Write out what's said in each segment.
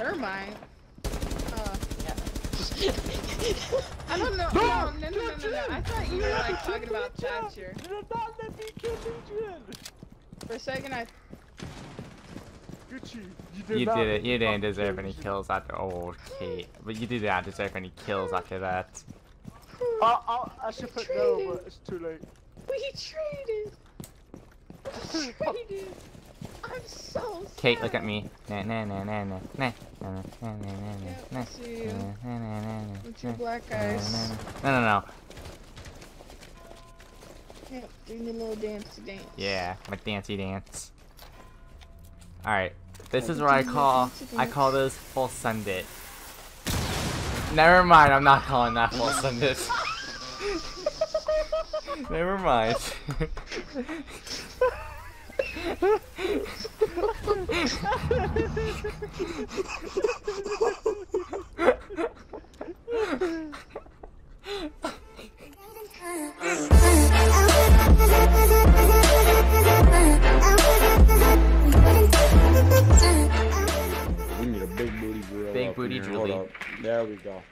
Never mind. Yeah. I don't know. No. I thought you were like talking about Thatcher. You did not let me kill Adrian. For a second, You did it. You didn't deserve any kills after. Oh, okay. But you did not deserve any kills after that. I should put no, but it's too late. We traded. I'm so sad. Kate, look at me. Two black guys. No. Yeah, do me a little dancey dance. Yeah, my dancey dance. Alright, this is what I call those full send it. Never mind, I'm not calling that full send it. Never mind. We need a big booty drill. Big booty drill. There we go.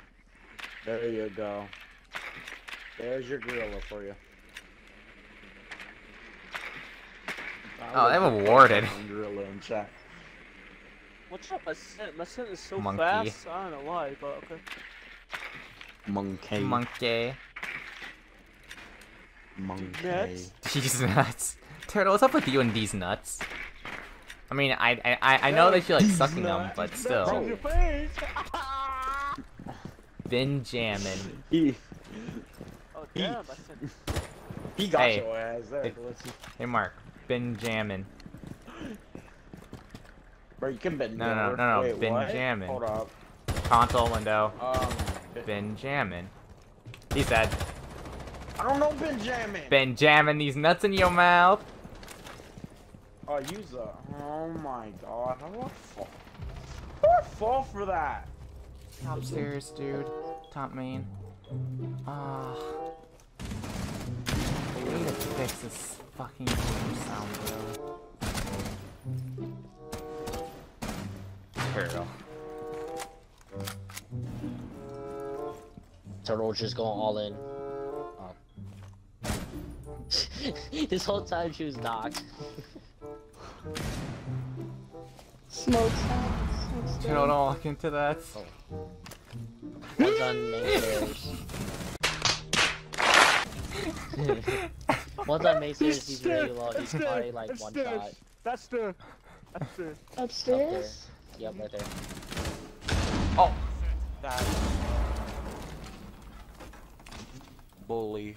There you go. There's your gorilla for you. Oh, they were warded. What's up? My scent is so fast. I don't know why, but okay. Monkey. Nuts. These nuts. Turtle, what's up with you and these nuts? I mean, I know that you like sucking them, but still. Been jamming. Oh damn! He got your ass there. Hey, Mark. Been jamming. Bro, you can bend. No. Wait, been what? Jamming. Hold up. Console window. Been jamming. He said. I don't know. Been jamming. Been jamming these nuts in your mouth. Oh, use a. Oh my god. How do I fall? How do I fall for that? Top stairs, dude. Top main. Ah. We need to fix this fucking game sound, bro. Turtle's just going all in. This whole time she was knocked. Smoke. Turtle, don't walk into that. Oh. That's on main stairs. Once on main stairs, he's really low. He's probably like one shot. That's the. Upstairs? Yep, right there. Oh! That. Bully.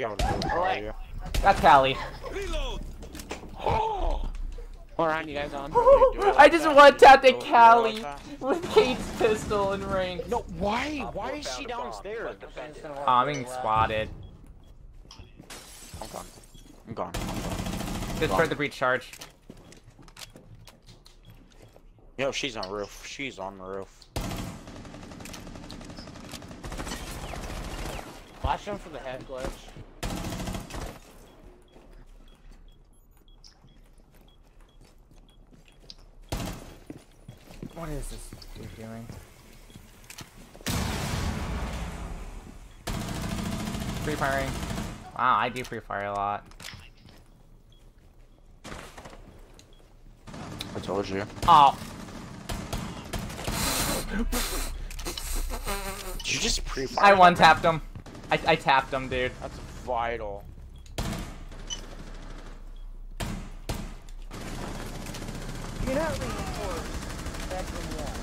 Alright. That's Callie. Oh. Alright, you guys on. I just one-tapped Callie with Kate's pistol and ring. No, why? Why is she downstairs? I'm being spotted. I'm gone. Discard the breach charge. Yo, she's on the roof. Flash him for the head glitch. What is this dude doing? Free firing. Wow, I do free fire a lot. I told you. Oh. Did you just pre fire? I one-tapped him. I tapped him, dude. That's vital. You're not reinforced.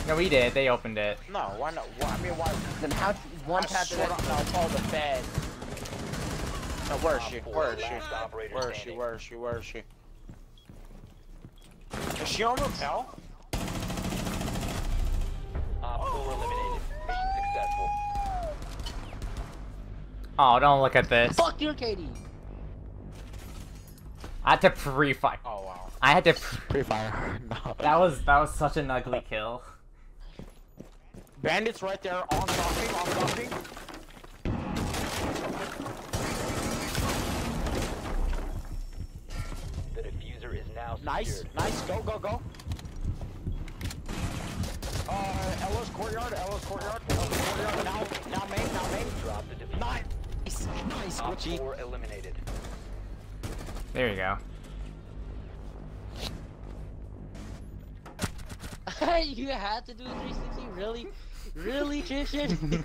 No, we did. They opened it. No, why not? I mean, why? Then how? One tap to call the bed. No, where is she? Where is she? Is she on rappel? Full eliminated. Mission successful. Oh, don't look at this. Fuck you, Katie. I had to pre-fire. Oh wow. I had to pre-fire. No. That was such an ugly kill. Bandits right there on crossing, on crossing. The diffuser is now secured. Nice, nice, go, go, go. Elo's courtyard, Elo's courtyard, Elo's courtyard. Now main, now main. Drop the diffuser. Nice, nice, Top four eliminated. There you go. You had to do a 360, really? Really, Trishan?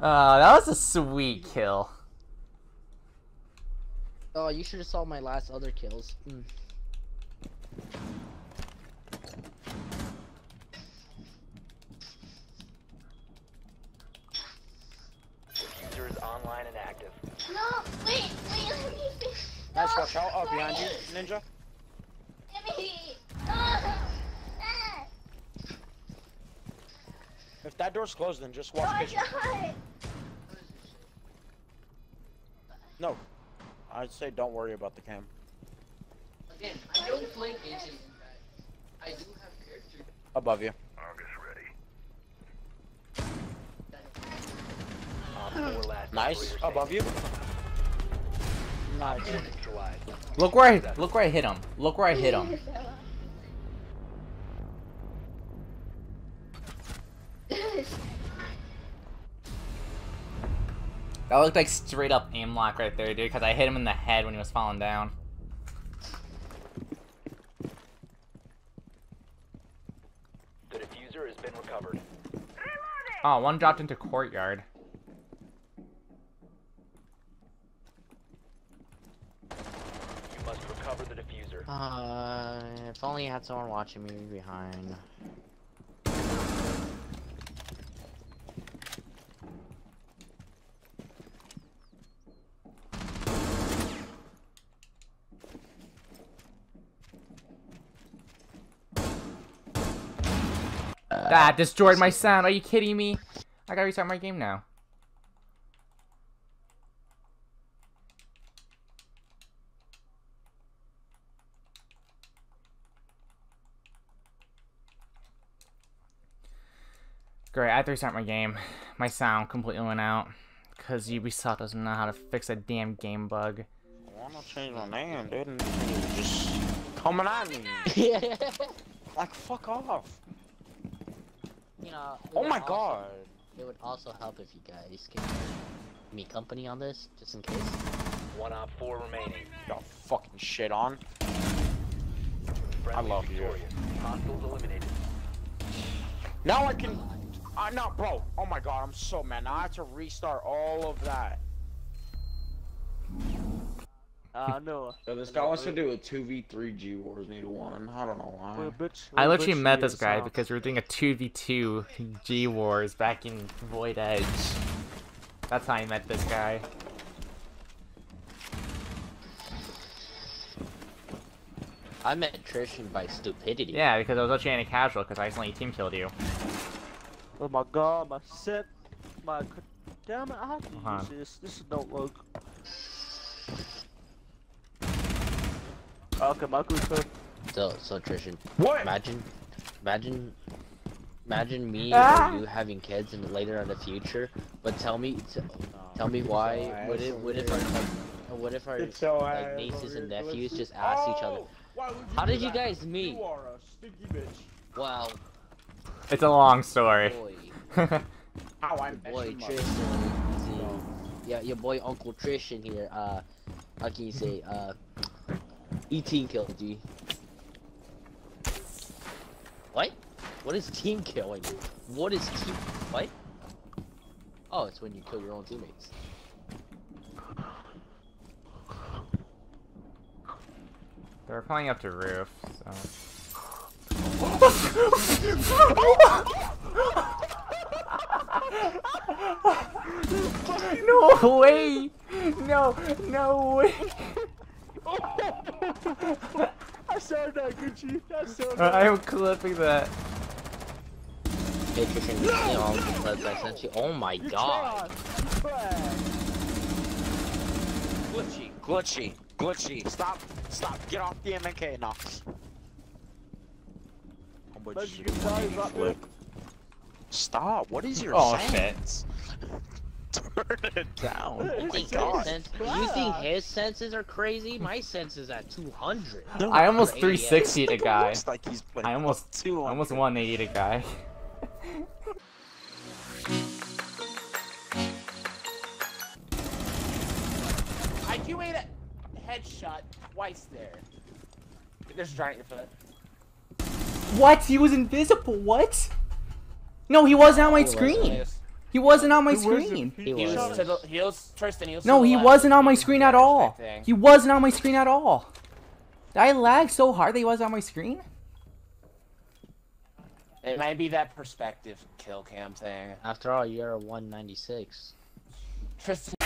That was a sweet kill. Oh, you should have saw my last other kills. Mm. User is online and active. No, wait, wait, let me finish. Nice shot, no, oh, behind you, Ninja. If that door's closed, then just walk kitchen. No, I'd say don't worry about the cam. Again, I don't play kitchen. I do have character. Above you. August ready. Nice. Above you. Nice. Look where I hit him. Look where I hit him. That looked like straight up aim lock right there, dude, because I hit him in the head when he was falling down. The diffuser has been recovered. Oh, one dropped into courtyard. Cover the diffuser. If only you had someone watching me behind. That destroyed my sound. Are you kidding me? I gotta restart my game now. Great, I had to restart my game. My sound completely went out because Ubisoft doesn't know how to fix a damn game bug. I'm gonna change my name, dude. Just coming at me. Like, fuck off. You know. Oh my god. It would also help if you guys could give me company on this, just in case. 1 op 4 remaining. Got fucking shit on. I love you. Hostiles eliminated. Now I can. I'm not, bro. Oh my god, I'm so mad. Now I have to restart all of that. No. So this guy wants to do a 2v3G Wars Need 1. I don't know why. I literally met this guy because we were doing a 2v2 G Wars back in Void Edge. That's how I met this guy. I met Trishan by stupidity. Yeah, because I was actually in a casual because I accidentally team killed you. Oh my god, my set, my damn it! I have to use this. This don't look. Okay, my good. So Trishan. What? Imagine me and you having kids and later in the future. But tell me why what if our like, nieces and nephews just asked each other, how did you guys meet? You are a stinky bitch. Wow. It's a long story. Your boy Trishan. Yeah, your boy Uncle Trishan here. How can you say? 18 kill, G. What? What is team killing? What is team? What? Oh, it's when you kill your own teammates. They're pulling up to roof, so. No way! No, no way! I saw that, Gucci. That's so bad. I am clipping that. Hey, Trishan, you see all the clips I sent you? Oh my god! Glitchy, glitchy, glitchy. Stop, stop. Get off the MK now. But you can die about that. Stop! What is your sense? Turn it down. Oh my god. You think his senses are crazy? My sense is at 200. No, I almost 360'd a guy. Like I almost 180'd a guy. I QA'd a headshot twice there. There's a giant in your foot. What? He was invisible. What? No, he wasn't on my screen. He wasn't on my screen. He was. No, he wasn't on my screen at all. He wasn't on my screen at all. Did I lag so hard that he wasn't on my screen? It might be that perspective kill cam thing. After all, you're a 196. Tristan.